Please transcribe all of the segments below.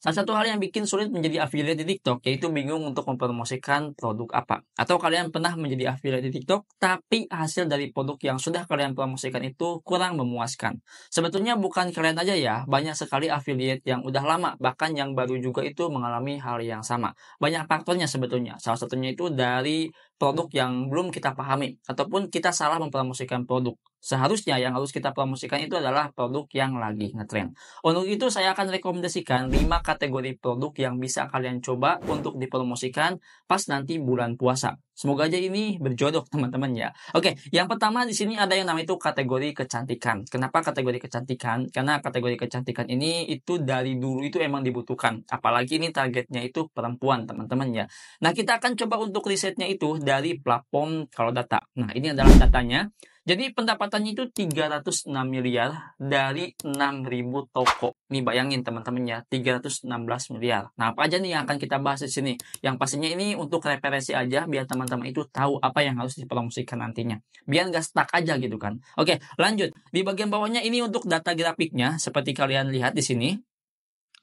Salah satu hal yang bikin sulit menjadi affiliate di TikTok yaitu bingung untuk mempromosikan produk apa. Atau kalian pernah menjadi affiliate di TikTok tapi hasil dari produk yang sudah kalian promosikan itu kurang memuaskan. Sebetulnya bukan kalian aja ya, banyak sekali affiliate yang udah lama bahkan yang baru juga itu mengalami hal yang sama. Banyak faktornya sebetulnya. Salah satunya itu dari produk yang belum kita pahami ataupun kita salah mempromosikan produk. Seharusnya yang harus kita promosikan itu adalah produk yang lagi ngetrend. Untuk itu saya akan rekomendasikan 5 kategori produk yang bisa kalian coba untuk dipromosikan pas nanti bulan puasa. Semoga aja ini berjodoh teman-teman ya. Oke, yang pertama di sini ada yang namanya itu kategori kecantikan. Kenapa kategori kecantikan? Karena kategori kecantikan ini itu dari dulu itu emang dibutuhkan. Apalagi ini targetnya itu perempuan teman-teman ya. Nah kita akan coba untuk risetnya itu dari platform Kalodata. Nah ini adalah datanya. Jadi pendapatannya itu 306 miliar dari 6.000 toko. Nih bayangin teman-teman ya, 316 miliar. Nah apa aja nih yang akan kita bahas di sini? Yang pastinya ini untuk referensi aja biar teman-teman itu tahu apa yang harus dipromosikan nantinya. Biar nggak stuck aja gitu kan. Oke lanjut, di bagian bawahnya ini untuk data grafiknya seperti kalian lihat di sini.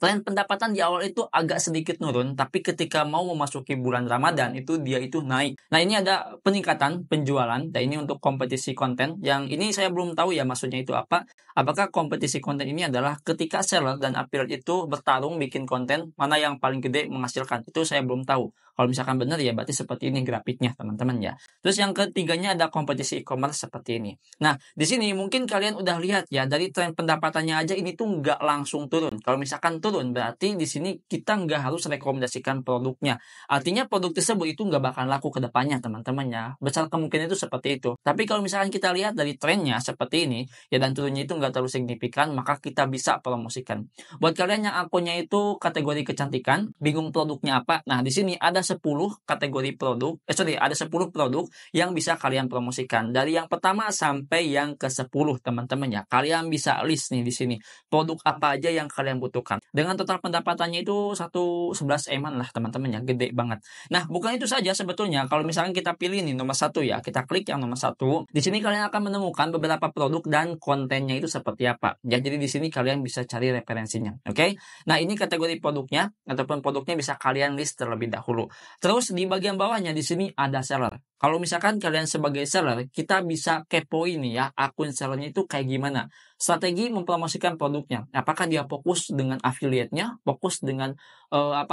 Tren pendapatan di awal itu agak sedikit nurun, tapi ketika mau memasuki bulan Ramadan itu dia itu naik. Nah ini ada peningkatan penjualan, dan ini untuk kompetisi konten, yang ini saya belum tahu ya maksudnya itu apa. Apakah kompetisi konten ini adalah ketika seller dan affiliate itu bertarung bikin konten, mana yang paling gede menghasilkan, itu saya belum tahu. Kalau misalkan benar ya berarti seperti ini grafiknya teman-teman ya. Terus yang ketiganya ada kompetisi e-commerce seperti ini. Nah di sini mungkin kalian udah lihat ya dari tren pendapatannya aja ini tuh nggak langsung turun. Kalau misalkan turun berarti di sini kita nggak harus rekomendasikan produknya. Artinya produk tersebut itu nggak bakal laku ke depannya teman-teman ya. Besar kemungkinan itu seperti itu. Tapi kalau misalkan kita lihat dari trennya seperti ini ya dan turunnya itu nggak terlalu signifikan maka kita bisa promosikan. Buat kalian yang akunnya itu kategori kecantikan, bingung produknya apa. Nah di sini ada 10 kategori produk, ada 10 produk yang bisa kalian promosikan dari yang pertama sampai yang ke-10 teman-teman ya. Kalian bisa list nih di sini produk apa aja yang kalian butuhkan. Dengan total pendapatannya itu 11 eman lah teman-teman ya, gede banget. Nah, bukan itu saja sebetulnya. Kalau misalkan kita pilih nih nomor 1 ya, kita klik yang nomor 1. Di sini kalian akan menemukan beberapa produk dan kontennya itu seperti apa. Ya, jadi di sini kalian bisa cari referensinya, oke? Nah, ini kategori produknya ataupun produknya bisa kalian list terlebih dahulu. Terus di bagian bawahnya di sini ada seller. Kalau misalkan kalian sebagai seller, kita bisa kepoin nih ya akun sellernya itu kayak gimana. Strategi mempromosikan produknya. Apakah dia fokus dengan affiliate-nya, fokus dengan lab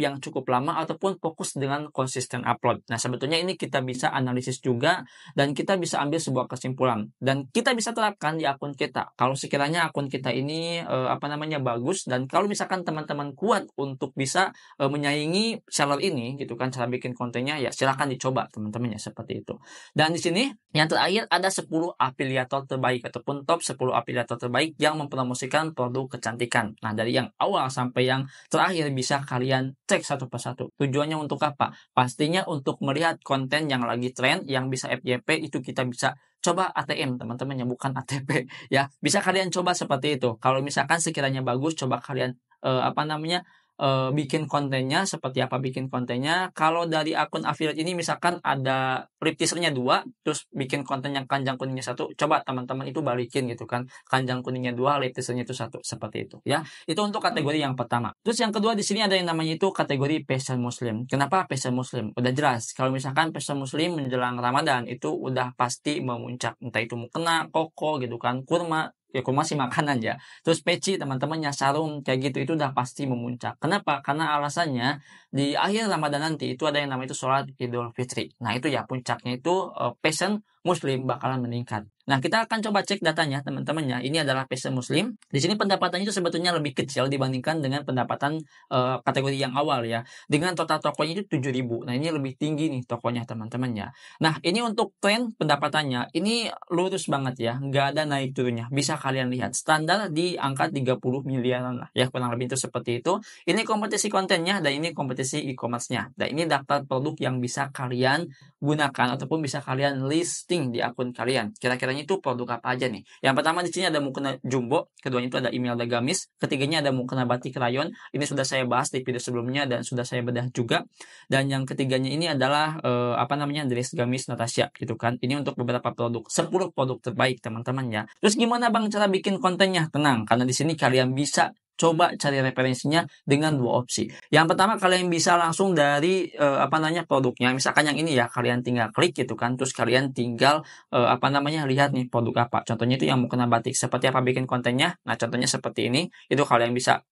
yang cukup lama ataupun fokus dengan konsisten upload. Nah, sebetulnya ini kita bisa analisis juga dan kita bisa ambil sebuah kesimpulan dan kita bisa terapkan di akun kita. Kalau sekiranya akun kita ini bagus dan kalau misalkan teman-teman kuat untuk bisa menyaingi seller ini gitu kan cara bikin kontennya ya silahkan dicoba teman-teman ya seperti itu. Dan di sini yang terakhir ada 10 afiliator terbaik ataupun top 10 afiliator terbaik yang mempromosikan produk kecantikan. Nah, dari yang awal sampai yang terakhir bisa kalian cek satu persatu. Tujuannya untuk apa? Pastinya untuk melihat konten yang lagi tren, yang bisa FYP itu kita bisa coba ATM teman-teman ya, bukan ATP ya. Bisa kalian coba seperti itu. Kalau misalkan sekiranya bagus, coba kalian bikin kontennya seperti apa bikin kontennya. Kalau dari akun affiliate ini misalkan ada lip teasernya 2 terus bikin konten yang kanjang kuningnya 1, coba teman-teman itu balikin gitu kan, kanjang kuningnya 2 lip teasernya itu 1 seperti itu ya. Itu untuk kategori yang pertama. Terus yang kedua di sini ada yang namanya itu kategori fashion muslim. Kenapa fashion muslim? Udah jelas kalau misalkan fashion muslim menjelang Ramadan itu udah pasti memuncak, entah itu mukena, koko gitu kan, kurma. Ya, kurmasi makanan ya. Terus peci teman-temannya, sarung kayak gitu itu udah pasti memuncak. Kenapa? Karena alasannya di akhir Ramadan nanti itu ada yang namanya itu sholat Idul Fitri. Nah itu ya puncaknya itu passion muslim bakalan meningkat. Nah, kita akan coba cek datanya, teman-teman ya. Ini adalah passion muslim. Di sini pendapatannya itu sebetulnya lebih kecil dibandingkan dengan pendapatan kategori yang awal ya. Dengan total tokonya itu 7.000. Nah, ini lebih tinggi nih tokonya, teman-teman ya. Nah, ini untuk tren pendapatannya. Ini lurus banget ya. Nggak ada naik turunnya. Bisa kalian lihat. Standar di angka 30 miliaran lah. Ya, kurang lebih itu seperti itu. Ini kompetisi kontennya dan ini kompetisi e-commerce-nya. Dan ini daftar produk yang bisa kalian gunakan ataupun bisa kalian listing di akun kalian. Kira-kira itu produk apa aja nih. Yang pertama di sini ada mukena jumbo, keduanya itu ada email dan gamis, ketiganya ada mukena batik rayon. Ini sudah saya bahas di video sebelumnya dan sudah saya bedah juga. Dan yang ketiganya ini adalah dress gamis Natasha gitu kan. Ini untuk beberapa produk, 10 produk terbaik teman-teman ya. Terus gimana Bang cara bikin kontennya? Tenang, karena di sini kalian bisa coba cari referensinya dengan dua opsi. Yang pertama, kalian bisa langsung dari produknya. Misalkan yang ini ya, kalian tinggal klik gitu kan, terus kalian tinggal lihat nih produk apa. Contohnya itu yang mukena batik, seperti apa bikin kontennya. Nah, contohnya seperti ini, itu kalian bisa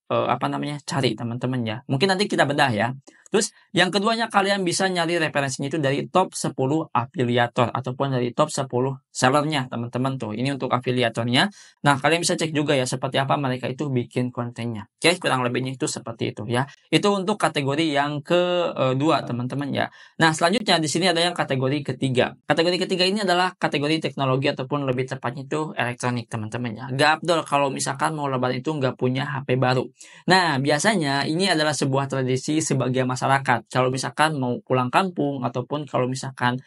cari teman-teman ya. Mungkin nanti kita bedah ya. Terus yang keduanya, kalian bisa nyari referensinya itu dari top 10 afiliator ataupun dari top 10 sellernya teman-teman tuh. Ini untuk afiliatornya. Nah, kalian bisa cek juga ya seperti apa mereka itu bikin kontennya. Oke, kurang lebihnya itu seperti itu ya. Itu untuk kategori yang kedua teman-teman ya. Nah, selanjutnya di sini ada yang kategori ketiga. Kategori ketiga ini adalah kategori teknologi ataupun lebih tepatnya itu elektronik teman-teman ya. Gak afdol kalau misalkan mau lebaran itu nggak punya HP baru. Nah, biasanya ini adalah sebuah tradisi sebagai masyarakat, kalau misalkan mau pulang kampung ataupun kalau misalkan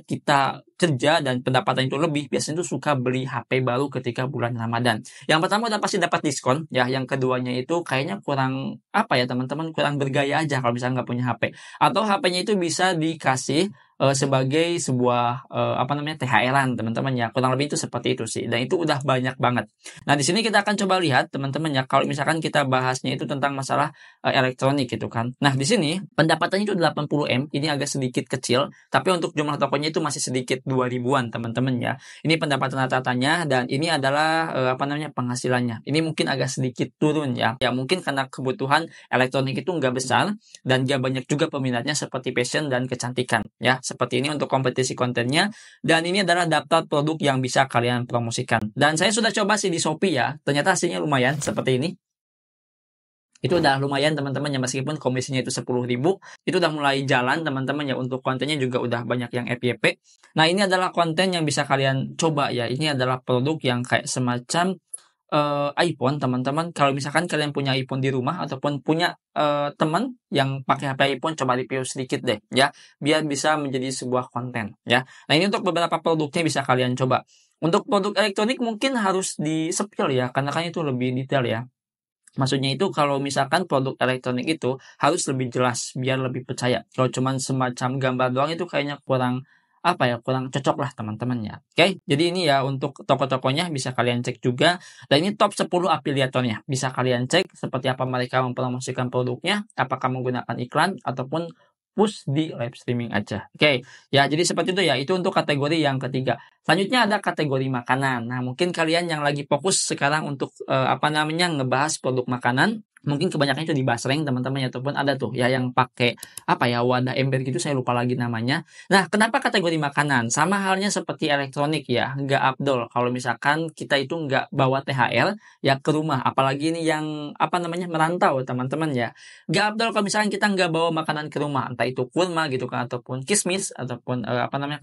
kita kerja dan pendapatan itu lebih, biasanya itu suka beli HP baru ketika bulan Ramadan. Yang pertama udah pasti dapat diskon ya, yang keduanya itu kayaknya kurang teman-teman, kurang bergaya aja kalau misalnya nggak punya HP, atau HP-nya itu bisa dikasih sebagai sebuah THR-an teman-teman ya. Kurang lebih itu seperti itu sih, dan itu udah banyak banget. Nah, di sini kita akan coba lihat teman-teman ya, kalau misalkan kita bahasnya itu tentang masalah elektronik gitu kan. Nah, di sini pendapatannya itu 80M, ini agak sedikit kecil, tapi untuk jumlah tokonya itu masih sedikit 2000-an teman-teman ya. Ini pendapatan rata-ratanya, dan ini adalah penghasilannya. Ini mungkin agak sedikit turun ya. Ya, mungkin karena kebutuhan elektronik itu nggak besar dan nggak banyak juga peminatnya seperti fashion dan kecantikan ya. Seperti ini untuk kompetisi kontennya, dan ini adalah daftar produk yang bisa kalian promosikan. Dan saya sudah coba sih di Shopee ya, ternyata hasilnya lumayan seperti ini. Itu udah lumayan teman-teman ya, meskipun komisinya itu 10.000, itu udah mulai jalan teman-teman ya. Untuk kontennya juga udah banyak yang FYP. Nah, ini adalah konten yang bisa kalian coba ya. Ini adalah produk yang kayak semacam iPhone teman-teman. Kalau misalkan kalian punya iPhone di rumah ataupun punya teman yang pakai HP iPhone, coba review sedikit deh ya, biar bisa menjadi sebuah konten ya. Nah, ini untuk beberapa produknya bisa kalian coba. Untuk produk elektronik mungkin harus di-spill ya, karena kan itu lebih detail ya. Maksudnya itu kalau misalkan produk elektronik itu harus lebih jelas biar lebih percaya. Kalau cuman semacam gambar doang itu kayaknya kurang cocok lah teman-temannya. Oke, jadi ini ya untuk toko-tokonya bisa kalian cek juga. Dan ini top 10 afiliatornya, bisa kalian cek seperti apa mereka mempromosikan produknya, apakah menggunakan iklan ataupun push di live streaming aja. Oke, ya jadi seperti itu ya. Itu untuk kategori yang ketiga. Selanjutnya ada kategori makanan. Nah, mungkin kalian yang lagi fokus sekarang untuk ngebahas produk makanan, mungkin kebanyakan itu di basreng teman-teman ya, ataupun ada tuh ya yang pakai wadah ember gitu, saya lupa lagi namanya. Nah, kenapa kategori makanan? Sama halnya seperti elektronik ya, nggak afdol kalau misalkan kita itu nggak bawa THR ya ke rumah, apalagi ini yang merantau teman-teman ya. Nggak afdol kalau misalkan kita nggak bawa makanan ke rumah, entah itu kurma gitu kan, ataupun kismis, ataupun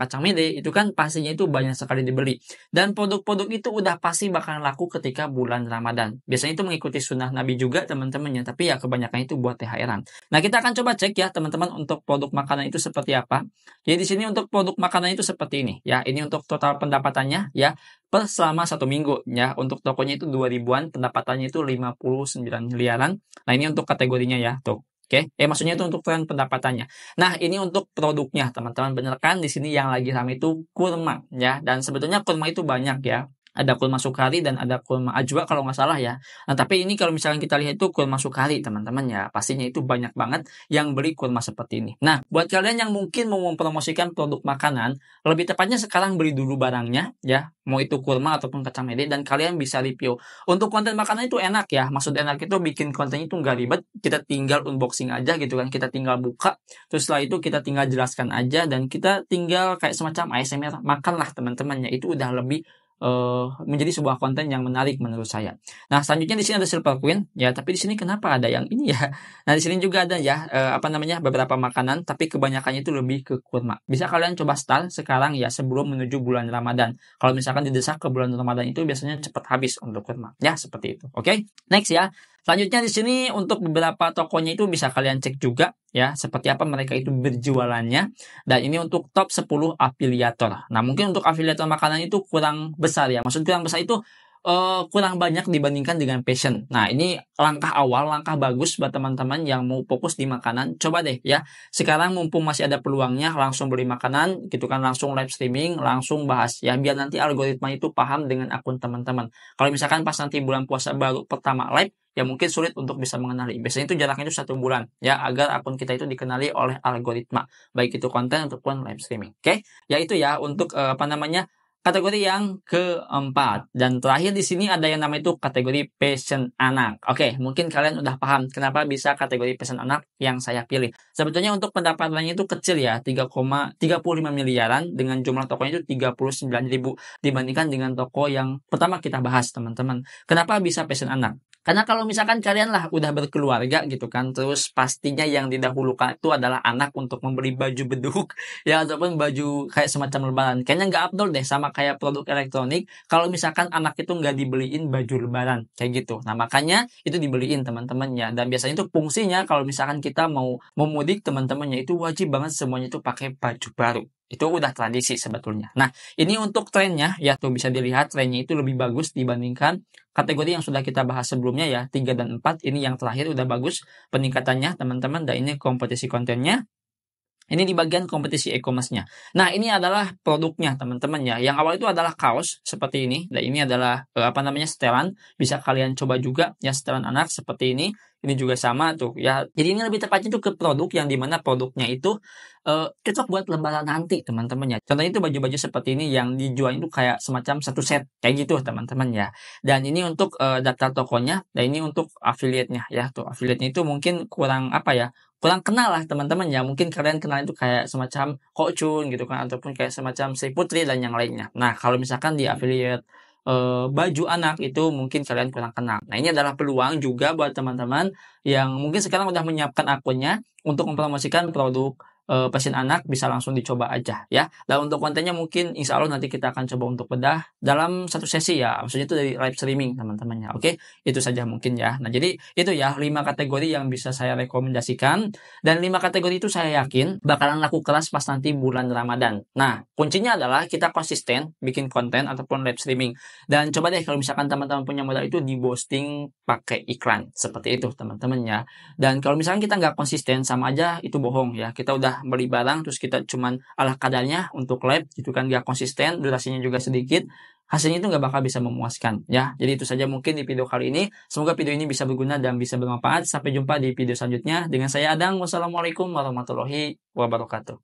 kacang mede, itu kan pastinya itu banyak sekali dibeli, dan produk-produk itu udah pasti bakal laku ketika bulan Ramadan. Biasanya itu mengikuti sunnah Nabi juga teman-teman ya, tapi ya kebanyakan itu buat THR-an. Nah, kita akan coba cek ya teman-teman untuk produk makanan itu seperti apa. Jadi di sini untuk produk makanan itu seperti ini ya. Ini untuk total pendapatannya ya per selama 1 minggu ya. Untuk tokonya itu 2000-an, pendapatannya itu 59 miliaran. Nah, ini untuk kategorinya ya tuh. Oke, maksudnya itu untuk tren pendapatannya. Nah, ini untuk produknya teman-teman, bener kan? Di sini yang lagi ramai itu kurma ya, dan sebetulnya kurma itu banyak ya. Ada kurma sukari dan ada kurma ajwa kalau nggak salah ya. Nah, tapi ini kalau misalkan kita lihat itu kurma sukari teman-teman ya. Pastinya itu banyak banget yang beli kurma seperti ini. Nah, buat kalian yang mungkin mau mempromosikan produk makanan, lebih tepatnya sekarang beli dulu barangnya ya. Mau itu kurma ataupun kacang mede, dan kalian bisa review. Untuk konten makanan itu enak ya. Maksud enak itu bikin kontennya itu nggak ribet. Kita tinggal unboxing aja gitu kan. Kita tinggal buka. Terus setelah itu kita tinggal jelaskan aja. Dan kita tinggal kayak semacam ASMR makan lah teman-teman ya. Itu udah lebih menjadi sebuah konten yang menarik menurut saya. Nah, selanjutnya di sini ada Silver Queen ya, tapi di sini kenapa ada yang ini ya? Nah, di sini juga ada ya beberapa makanan, tapi kebanyakannya itu lebih ke kurma. Bisa kalian coba start sekarang ya sebelum menuju bulan Ramadan. Kalau misalkan didesak ke bulan Ramadan itu biasanya cepat habis untuk kurma. Ya, seperti itu. Oke, next ya. Selanjutnya di sini untuk beberapa tokonya itu bisa kalian cek juga ya, seperti apa mereka itu berjualannya. Dan ini untuk top 10 afiliator. Nah, mungkin untuk afiliator makanan itu kurang besar ya. Maksud kurang besar itu kurang banyak dibandingkan dengan passion. Nah, ini langkah awal, langkah bagus buat teman-teman yang mau fokus di makanan. Coba deh ya, sekarang mumpung masih ada peluangnya, langsung beli makanan gitu kan, langsung live streaming, langsung bahas ya, biar nanti algoritma itu paham dengan akun teman-teman. Kalau misalkan pas nanti bulan puasa baru pertama live, ya mungkin sulit untuk bisa mengenali. Biasanya itu jaraknya itu 1 bulan ya, agar akun kita itu dikenali oleh algoritma, baik itu konten ataupun live streaming. Oke, ya itu ya untuk kategori yang keempat. Dan terakhir di sini ada yang namanya itu kategori passion anak. Oke, mungkin kalian udah paham kenapa bisa kategori passion anak yang saya pilih. Sebetulnya untuk pendapatannya itu kecil ya, 3,35 miliaran dengan jumlah tokonya itu 39.000 dibandingkan dengan toko yang pertama kita bahas, teman-teman. Kenapa bisa passion anak? Karena kalau misalkan kalian lah udah berkeluarga gitu kan, terus pastinya yang didahulukan itu adalah anak untuk membeli baju beduk ya, ataupun baju kayak semacam lebaran. Kayaknya nggak abdol deh sama kayak produk elektronik kalau misalkan anak itu nggak dibeliin baju lebaran kayak gitu. Nah makanya itu dibeliin teman-teman ya. Dan biasanya itu fungsinya kalau misalkan kita mau memudik teman-temannya itu wajib banget semuanya itu pakai baju baru. Itu udah tradisi sebetulnya. Nah, ini untuk trennya, ya tuh bisa dilihat trennya itu lebih bagus dibandingkan kategori yang sudah kita bahas sebelumnya ya, 3 dan 4, ini yang terakhir udah bagus peningkatannya teman-teman, dan ini kompetisi kontennya. Ini di bagian kompetisi e-commerce-nya. Nah, ini adalah produknya, teman-teman ya. Yang awal itu adalah kaos seperti ini. Dan ini adalah setelan. Bisa kalian coba juga ya, setelan anak seperti ini. Ini juga sama tuh ya. Jadi ini lebih tepatnya tuh ke produk yang dimana produknya itu cocok buat lebaran nanti, teman-teman ya. Contohnya itu baju-baju seperti ini yang dijual itu kayak semacam 1 set kayak gitu, teman-teman ya. Dan ini untuk daftar tokonya. Dan ini untuk affiliate-nya ya. Tuh affiliate-nya itu mungkin kurang apa ya? Kurang kenal lah teman-teman ya, mungkin kalian kenal itu kayak semacam Ko Chun gitu kan, ataupun kayak semacam Sri Putri dan yang lainnya. Nah kalau misalkan di affiliate baju anak itu mungkin kalian kurang kenal. Nah ini adalah peluang juga buat teman-teman yang mungkin sekarang udah menyiapkan akunnya untuk mempromosikan produk pasien anak, bisa langsung dicoba aja ya. Dan untuk kontennya mungkin insya Allah nanti kita akan coba untuk bedah dalam 1 sesi ya, maksudnya itu dari live streaming teman-temannya. Oke, itu saja mungkin ya. Nah jadi itu ya 5 kategori yang bisa saya rekomendasikan, dan 5 kategori itu saya yakin bakalan laku keras pas nanti bulan Ramadan. Nah kuncinya adalah kita konsisten bikin konten ataupun live streaming, dan coba deh kalau misalkan teman-teman punya modal itu diboosting pakai iklan seperti itu teman-temannya. Dan kalau misalkan kita nggak konsisten sama aja itu bohong ya, kita udah beli barang terus kita cuman ala kadarnya untuk live gitu kan, gak konsisten, durasinya juga sedikit, hasilnya itu gak bakal bisa memuaskan ya. Jadi itu saja mungkin di video kali ini, semoga video ini bisa berguna dan bisa bermanfaat. Sampai jumpa di video selanjutnya dengan saya Adang. Wassalamualaikum warahmatullahi wabarakatuh.